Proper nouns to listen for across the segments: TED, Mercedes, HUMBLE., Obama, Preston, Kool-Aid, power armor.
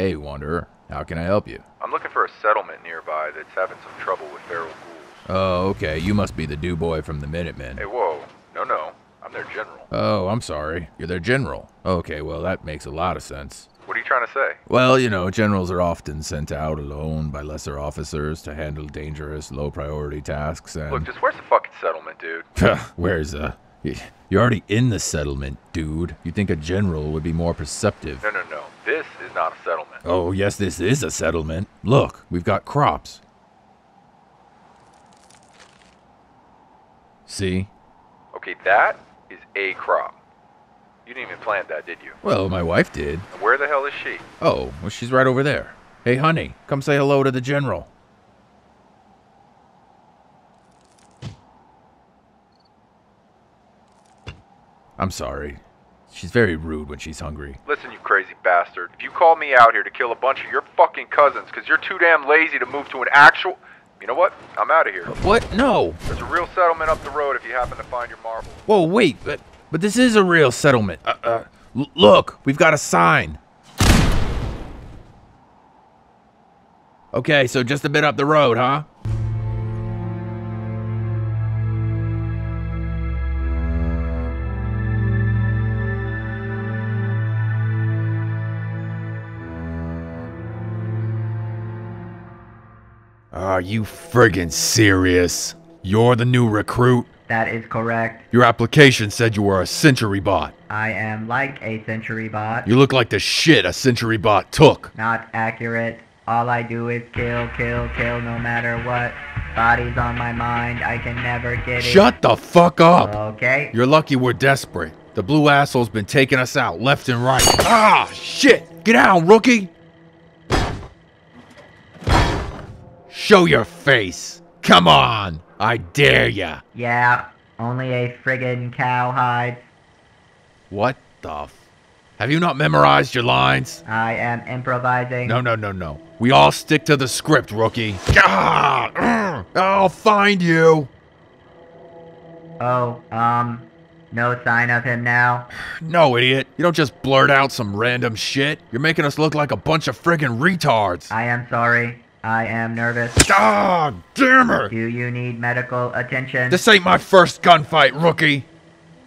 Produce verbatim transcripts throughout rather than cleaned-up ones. Hey, Wanderer. How can I help you? I'm looking for a settlement nearby that's having some trouble with feral ghouls. Oh, okay. You must be the Dew Boy from the Minutemen. Hey, whoa. No, no. I'm their general. Oh, I'm sorry. You're their general. Okay, well, that makes a lot of sense. What are you trying to say? Well, you know, generals are often sent out alone by lesser officers to handle dangerous, low-priority tasks and... Look, just where's the fucking settlement, dude? Where's, uh... You're already in the settlement, dude. You'd think a general would be more perceptive. No, no, no. This is not a settlement. Oh, yes, this is a settlement. Look, we've got crops. See? Okay, that is a crop. You didn't even plant that, did you? Well, my wife did. And where the hell is she? Oh, well, she's right over there. Hey, honey, come say hello to the general. I'm sorry. She's very rude when she's hungry. Listen, you crazy bastard. If you call me out here to kill a bunch of your fucking cousins because you're too damn lazy to move to an actual... You know what? I'm out of here. What? No. There's a real settlement up the road if you happen to find your marble. Whoa, wait, but... But this is a real settlement. Uh, uh, look, we've got a sign. Okay, so just a bit up the road, huh? Are you friggin' serious? You're the new recruit? That is correct. Your application said you were a century bot. I am like a century bot. You look like the shit a century bot took. Not accurate. All I do is kill, kill, kill no matter what. Bodies on my mind, I can never get it. Shut the fuck up! Okay. You're lucky we're desperate. The blue asshole's been taking us out left and right. Ah, shit! Get down, rookie! Show your face! Come on! I dare ya! Yeah, only a friggin' cowhide. What the f... Have you not memorized your lines? I am improvising. No, no, no, no. We all stick to the script, rookie. Gah! I'll find you! Oh, um... no sign of him now? No, idiot. You don't just blurt out some random shit. You're making us look like a bunch of friggin' retards. I am sorry. I am nervous. Ah, damn it! Do you need medical attention? This ain't my first gunfight, rookie.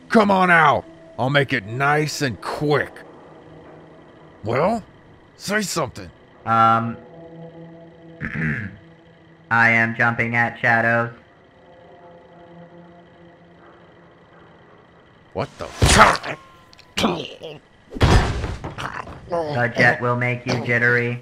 Come on out. I'll make it nice and quick. Well, say something. Um... I am jumping at shadows. What the fuck? The jet will make you jittery.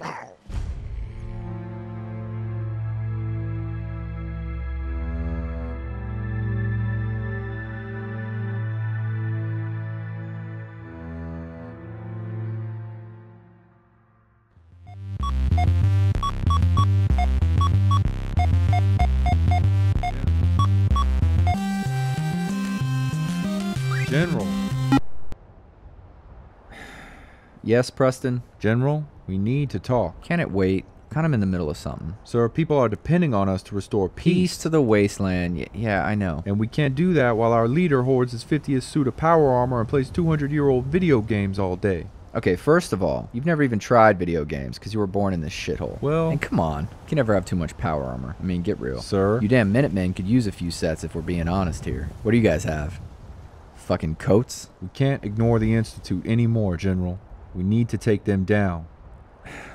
General. Yes, Preston? General, we need to talk. Can it wait? Kind of in the middle of something. Sir, people are depending on us to restore peace. Peace to the wasteland. Yeah, yeah, I know. And we can't do that while our leader hoards his fiftieth suit of power armor and plays two hundred year old video games all day. Okay, first of all, you've never even tried video games because you were born in this shithole. Well... And come on, you can never have too much power armor. I mean, get real. Sir? You damn Minutemen could use a few sets if we're being honest here. What do you guys have? Fucking coats? We can't ignore the Institute anymore, General. We need to take them down.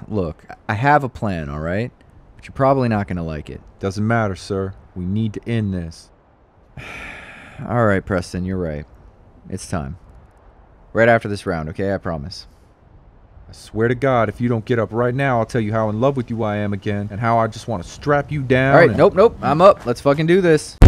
Look, I have a plan, alright? But you're probably not gonna like it. Doesn't matter, sir. We need to end this. Alright, Preston, you're right. It's time. Right after this round, okay? I promise. I swear to God, if you don't get up right now, I'll tell you how in love with you I am again, and how I just want to strap you down. Alright, nope, nope. I'm up. Let's fucking do this.